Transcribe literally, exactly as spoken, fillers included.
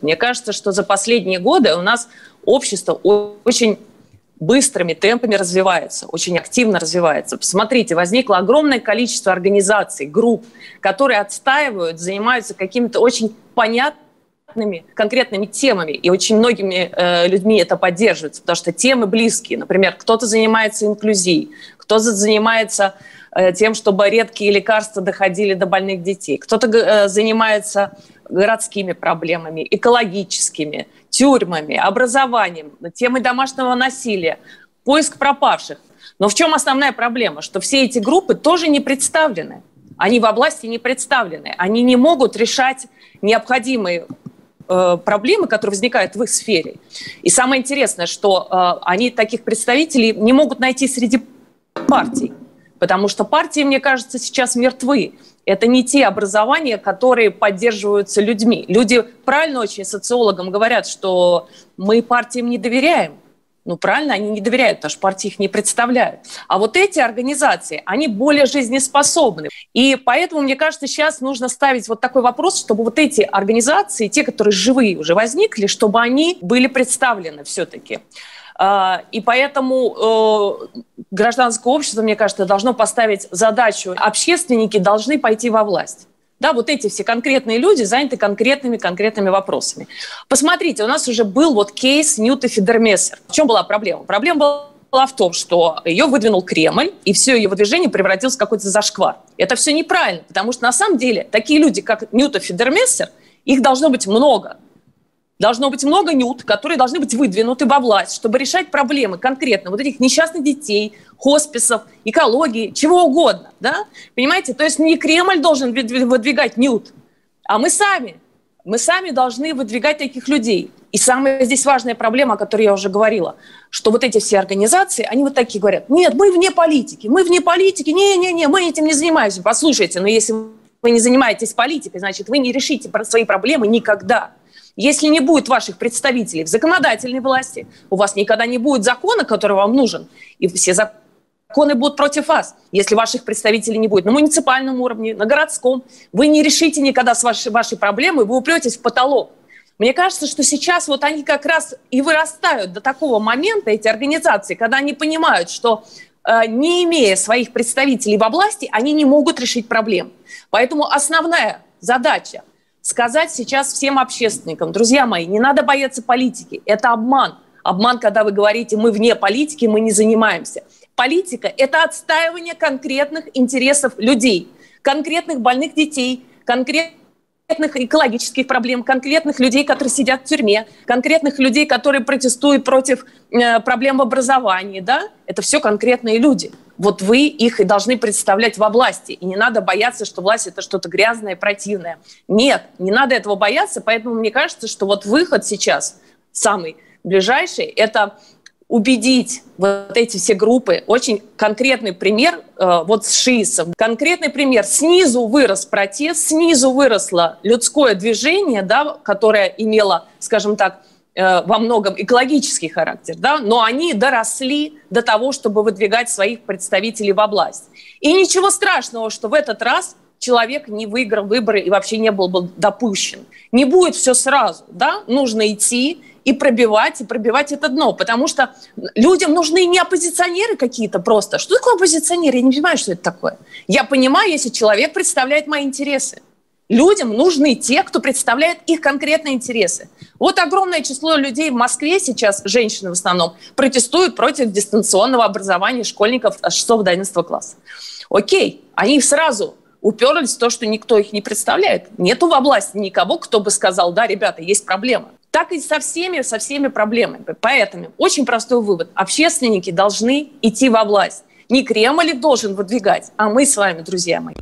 Мне кажется, что за последние годы у нас общество очень быстрыми темпами развивается, очень активно развивается. Посмотрите, возникло огромное количество организаций, групп, которые отстаивают, занимаются какими-то очень понятными, конкретными темами. И очень многими э, людьми это поддерживается, потому что темы близкие. Например, кто-то занимается инклюзией, кто-то занимается э, тем, чтобы редкие лекарства доходили до больных детей, кто-то э, занимается городскими проблемами, экологическими, тюрьмами, образованием, темой домашнего насилия, поиск пропавших. Но в чем основная проблема? Что все эти группы тоже не представлены. Они во власти не представлены. Они не могут решать необходимые э, проблемы, которые возникают в их сфере. И самое интересное, что э, они таких представителей не могут найти среди партий. Потому что партии, мне кажется, сейчас мертвы. Это не те образования, которые поддерживаются людьми. Люди правильно очень социологам говорят, что мы партиям не доверяем. Ну, правильно, они не доверяют, потому что партии их не представляют. А вот эти организации, они более жизнеспособны. И поэтому, мне кажется, сейчас нужно ставить вот такой вопрос, чтобы вот эти организации, те, которые живые уже возникли, чтобы они были представлены все-таки. И поэтому э, гражданское общество, мне кажется, должно поставить задачу. Общественники должны пойти во власть. Да, вот эти все конкретные люди заняты конкретными, конкретными вопросами. Посмотрите, у нас уже был вот кейс Нюты Федермессер. В чем была проблема? Проблема была в том, что ее выдвинул Кремль, и все ее выдвижение превратилось в какой-то зашквар. Это все неправильно, потому что на самом деле такие люди, как Нюта Федермессер, их должно быть много. Должно быть много нют, которые должны быть выдвинуты во власть, чтобы решать проблемы конкретно вот этих несчастных детей, хосписов, экологии, чего угодно. Да? Понимаете? То есть не Кремль должен выдвигать нют, а мы сами. Мы сами должны выдвигать таких людей. И самая здесь важная проблема, о которой я уже говорила, что вот эти все организации, они вот такие говорят: нет, мы вне политики, мы вне политики, не-не-не, мы этим не занимаемся. Послушайте, но если вы не занимаетесь политикой, значит, вы не решите свои проблемы никогда. Если не будет ваших представителей в законодательной власти, у вас никогда не будет закона, который вам нужен, и все законы будут против вас. Если ваших представителей не будет на муниципальном уровне, на городском, вы не решите никогда ваши, ваши проблемы, вы упретесь в потолок. Мне кажется, что сейчас вот они как раз и вырастают до такого момента, эти организации, когда они понимают, что не имея своих представителей во власти, они не могут решить проблем. Поэтому основная задача — сказать сейчас всем общественникам: друзья мои, не надо бояться политики. Это обман. Обман, когда вы говорите: мы вне политики, мы не занимаемся. Политика – это отстаивание конкретных интересов людей, конкретных больных детей, конкретных экологических проблем, конкретных людей, которые сидят в тюрьме, конкретных людей, которые протестуют против э, проблем в образовании. Да? Это все конкретные люди. Вот вы их и должны представлять во власти. И не надо бояться, что власть – это что-то грязное, противное. Нет, не надо этого бояться. Поэтому мне кажется, что вот выход сейчас, самый ближайший, это убедить вот эти все группы. Очень конкретный пример вот с Шиесов. Конкретный пример. Снизу вырос протест, снизу выросло людское движение, да, которое имело, скажем так, во многом экологический характер, да? Но они доросли до того, чтобы выдвигать своих представителей во власть. И ничего страшного, что в этот раз человек не выиграл выборы и вообще не был бы допущен. Не будет все сразу, да? Нужно идти и пробивать, и пробивать это дно, потому что людям нужны не оппозиционеры какие-то просто. Что такое оппозиционеры? Я не понимаю, что это такое. Я понимаю, если человек представляет мои интересы. Людям нужны те, кто представляет их конкретные интересы. Вот огромное число людей в Москве сейчас, женщины в основном, протестуют против дистанционного образования школьников с шестого до одиннадцатого класса. Окей, они сразу уперлись в то, что никто их не представляет. Нету во власти никого, кто бы сказал: да, ребята, есть проблема. Так и со всеми, со всеми проблемами. Поэтому очень простой вывод. Общественники должны идти во власть. Не Кремль их должен выдвигать, а мы с вами, друзья мои.